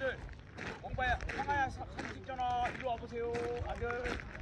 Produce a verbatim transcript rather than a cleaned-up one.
아들, 몽바야, 상아야, 삼십 전화 이리 와보세요, 아들.